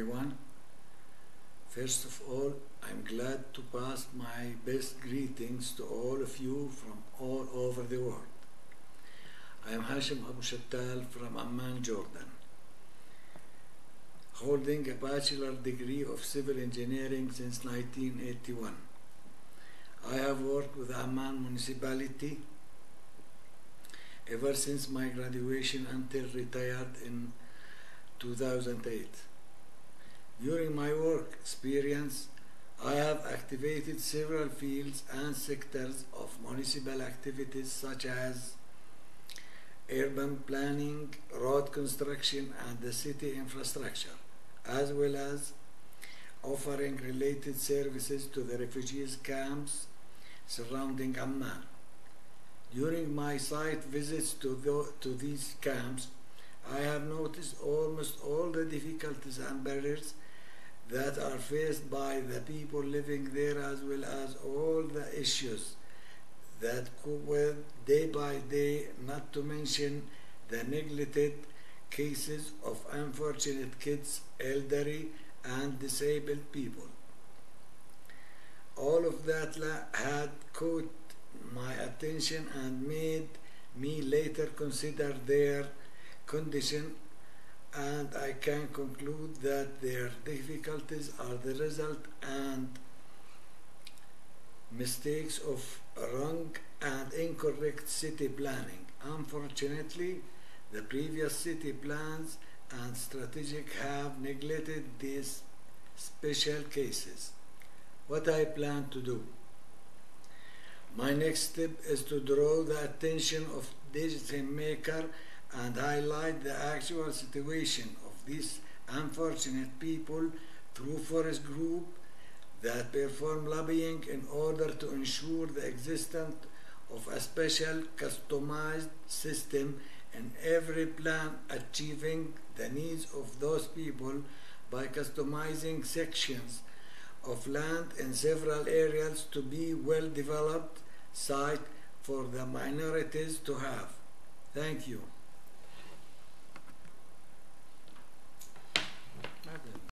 everyone. First of all, I'm glad to pass my best greetings to all of you from all over the world. I am Hashem Abu Shattal from Amman, Jordan. Holding a bachelor degree of civil engineering since 1981. I have worked with Amman Municipality ever since my graduation until retired in 2008. During my work experience, I have activated several fields and sectors of municipal activities such as urban planning, road construction, and the city infrastructure, as well as offering related services to the refugees camps surrounding Amman. During my site visits to these camps, I have noticed almost all the difficulties and barriers that are faced by the people living there, as well as all the issues that cope with day by day, not to mention the neglected cases of unfortunate kids, elderly, and disabled people. All of that had caught my attention and made me later consider their condition, and I can conclude that their difficulties are the result and mistakes of wrong and incorrect city planning. Unfortunately, the previous city plans and strategic have neglected these special cases. What I plan to do. My next step is to draw the attention of decision maker and highlight the actual situation of these unfortunate people through Forest Group that perform lobbying in order to ensure the existence of a special customized system in every plan, achieving the needs of those people by customizing sections of land in several areas to be well developed site for the minorities to have. Thank you.